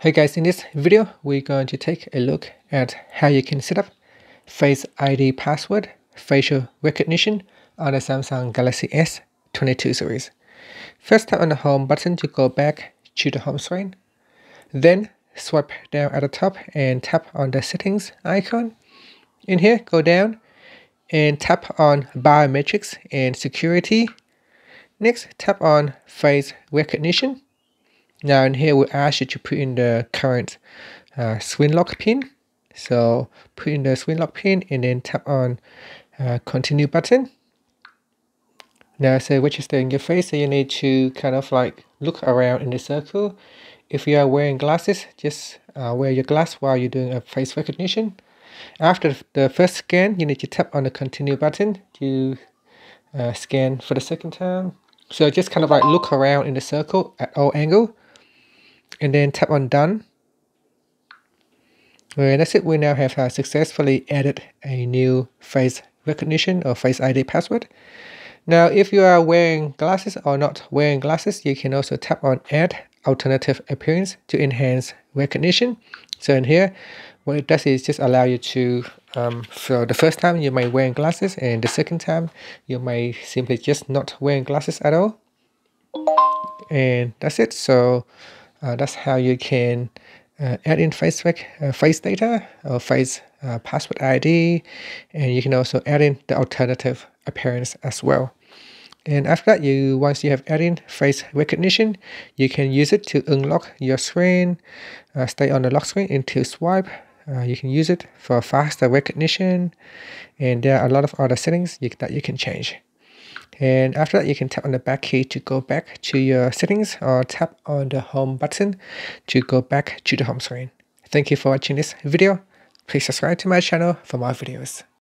Hey guys, in this video, we're going to take a look at how you can set up Face ID password facial recognition on the Samsung Galaxy S22 series. First, tap on the home button to go back to the home screen. Then swipe down at the top and tap on the settings icon. In here, go down and tap on biometrics and security. Next, tap on face recognition. Now in here, we'll ask you to put in the current screen lock pin. So put in the screen lock pin and then tap on continue button. Now so which is there in your face, so you need to kind of like look around in the circle. If you are wearing glasses, just wear your glass while you're doing a face recognition. After the first scan, you need to tap on the continue button to scan for the second time. So just kind of like look around in the circle at all angles. And then tap on done. And that's it. We now have successfully added a new face recognition or face ID password. Now, if you are wearing glasses or not wearing glasses, you can also tap on add alternative appearance to enhance recognition. So in here, what it does is just allow you to, so the first time you might wear glasses and the second time you may simply just not wear glasses at all. And that's it. So that's how you can add in face data or face password ID, and you can also add in the alternative appearance as well. And after that, once you have added in face recognition, you can use it to unlock your screen, stay on the lock screen until swipe. You can use it for faster recognition, and there are a lot of other settings that you can change. And after that, you can tap on the back key to go back to your settings, or tap on the home button to go back to the home screen. Thank you for watching this video. Please subscribe to my channel for more videos.